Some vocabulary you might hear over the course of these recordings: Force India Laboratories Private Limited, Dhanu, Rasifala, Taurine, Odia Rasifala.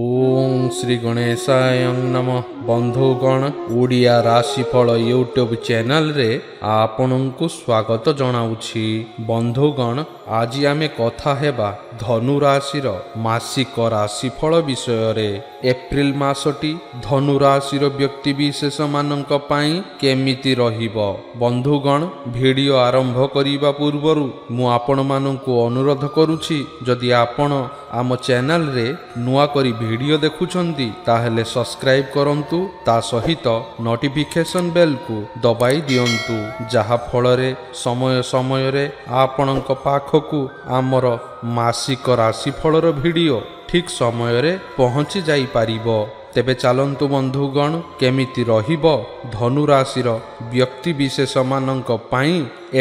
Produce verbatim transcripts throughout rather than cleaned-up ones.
ओम श्री गणेशाय नमः। बंधुगण, ओडिया राशिफल यूट्यूब चैनल रे आपनकु स्वागत जनाउछि। बंधुगण, आज आमे कथा हेबा धनु राशि रो मासिक राशिफल विषय रे। एप्रिल मासटी धनु राशि रो व्यक्ति विशेष माननक पई केमिति रहिबो। बंधुगण, वीडियो आरंभ करिबा पूर्वरु मु आपण माननकु अनुरोध करूछि, जदि आपण आम चैनल रे नुवा करी वीडियो देखुछन्ती ताहेले सब्सक्राइब करंतु, ता सहित नोटिफिकेशन बेल को दबाई दियंतु, जहा फलरे समय समय रे आपणक पाखकु आमर मासिक राशिफलर वीडियो ठीक समय रे पहुँची जाई पारिबो। तेबे चालंतु बंधुगण, केमिति रहिबो धनु राशि रो व्यक्ति विशेष माननक पई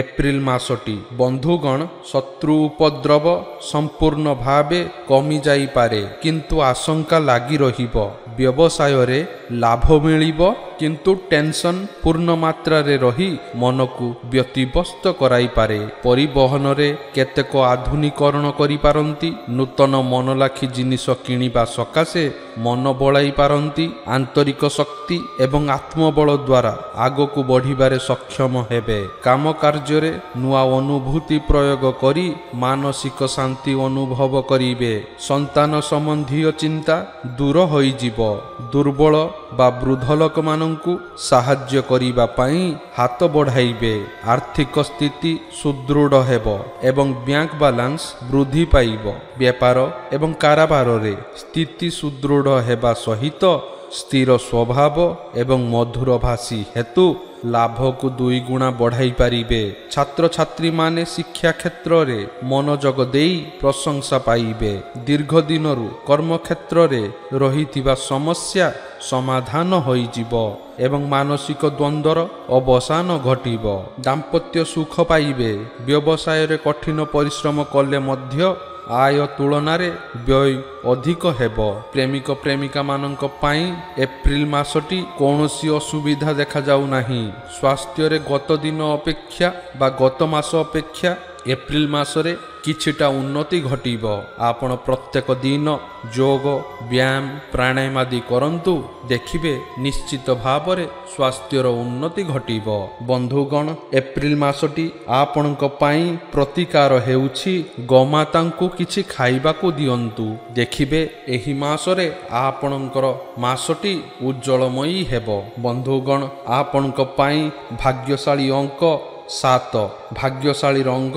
एप्रिल मासटी। बंधुगण, शत्रु उपद्रव संपूर्ण भावे कमी जाई पारे, किंतु आशंका लागी रहिबो। व्यवसाय रे लाभ मिलिबो, किंतु टेंशन पूर्ण मात्रा रे रही मनकु व्यतिव्यस्त कराई पारे। परिवहन रे केतेक आधुनिकरण करि पारंती, नूतन मनलाखी जिनिष किनिबा सकाशे मन बळाई पारंती। आंतरिक शक्ति एवं आत्मबल द्वारा आगकु बढ़िबारे सक्षम हेबे। काम कार्य नुआ अनुभूति प्रयोग करी मानसिक शांति अनुभव करिबे। संतान संबंधी चिंता दूर होई जीवो। दुर्बल बा वृद्ध लोक माननकु साहाय्य करिबा पई हाथ बढ़ाइबे। आर्थिक स्थिति सुदृढ़ हेबो एवं बैंक बैलेंस वृद्धि पाइबो। व्यापार एवं कारोबार रे स्थिति सुदृढ़ हेबा सहित स्थिर स्वभाव एवं मधुर भाषी हेतु लाभ को दुई गुणा बढ़ाई पारिबे। छात्र छात्री माने शिक्षा क्षेत्र रे मनोजग देई प्रशंसा पाइबे। दीर्घ दिनरु कर्म क्षेत्र रे रहितिबा समस्या समाधान होई जीवो एवं मानसिक द्वंद्वर अवसान घटिब। दाम्पत्य सुख पाइबे। व्यवसाय रे कठिन परिश्रम कले मध्य आय तुलनारे व्यय अधिक हेबो। प्रेमिक प्रेमिका माननक पई एप्रिल मासटी कोनोसी असुविधा देखा जाउ नाही। स्वास्थ्य रे गत दिन अपेक्षा बा गत मास अपेक्षा एप्रिल मासरे किछिटा उन्नति घटिब। आपण प्रत्येक दिन योग व्यायाम प्राणायाम आदि करंतु, देखिबे निश्चित भावरे स्वास्थ्यर उन्नति घटिब। बंधुगण, एप्रिल मासटी आपणक पई प्रतिकार हेउछि गोमातांकु किछि खाइबाकु दियंतु। देखिबे एही मासरे आपणकर मासटी उज्जवलमयी हेबो। बंधुगण, आपणक पई भाग्यशाली अंक सात, भाग्यशाली रंग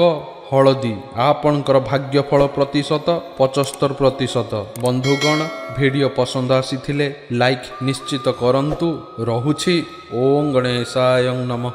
हलदी। आपणकर भाग्यफल प्रतिशत पचहत्तर प्रतिशत। बंधुगण, वीडियो पसंद आसीथिले लाइक निश्चित करंतु। रहुछि ओम गणेशाय नमः।